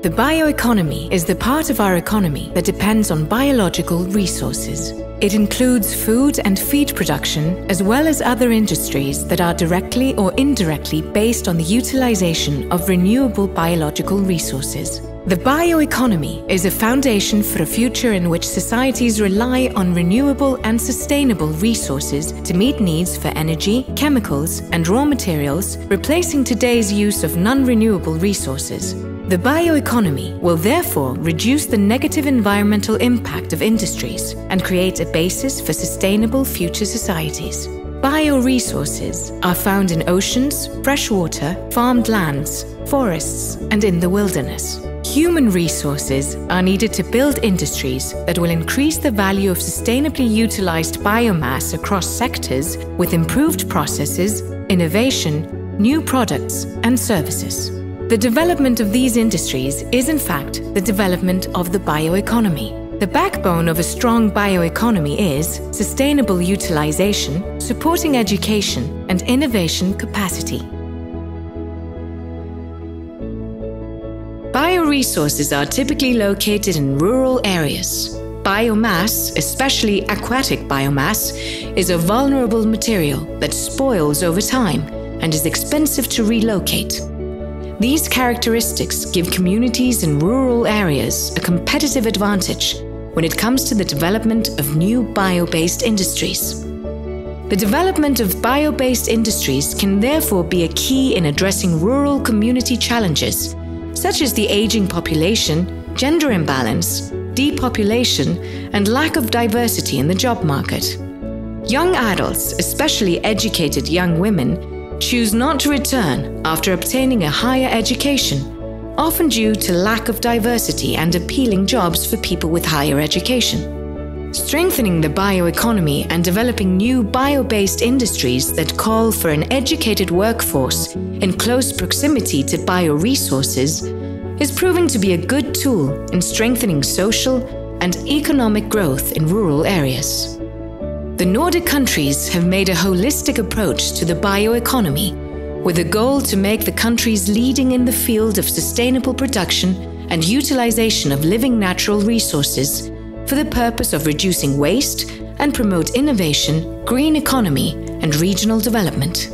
The bioeconomy is the part of our economy that depends on biological resources. It includes food and feed production, as well as other industries that are directly or indirectly based on the utilization of renewable biological resources. The bioeconomy is a foundation for a future in which societies rely on renewable and sustainable resources to meet needs for energy, chemicals, and raw materials, replacing today's use of non-renewable resources. The bioeconomy will therefore reduce the negative environmental impact of industries and create a basis for sustainable future societies. Bioresources are found in oceans, freshwater, farmed lands, forests, and in the wilderness. Human resources are needed to build industries that will increase the value of sustainably utilized biomass across sectors with improved processes, innovation, new products, and services. The development of these industries is, in fact, the development of the bioeconomy. The backbone of a strong bioeconomy is sustainable utilization, supporting education and innovation capacity. Bioresources are typically located in rural areas. Biomass, especially aquatic biomass, is a vulnerable material that spoils over time and is expensive to relocate. These characteristics give communities in rural areas a competitive advantage when it comes to the development of new bio-based industries. The development of bio-based industries can therefore be a key in addressing rural community challenges, such as the aging population, gender imbalance, depopulation, and lack of diversity in the job market. Young adults, especially educated young women, choose not to return after obtaining a higher education, often due to lack of diversity and appealing jobs for people with higher education. Strengthening the bioeconomy and developing new bio-based industries that call for an educated workforce in close proximity to bioresources is proving to be a good tool in strengthening social and economic growth in rural areas. The Nordic countries have made a holistic approach to the bioeconomy, with a goal to make the countries leading in the field of sustainable production and utilization of living natural resources for the purpose of reducing waste and promote innovation, green economy, and regional development.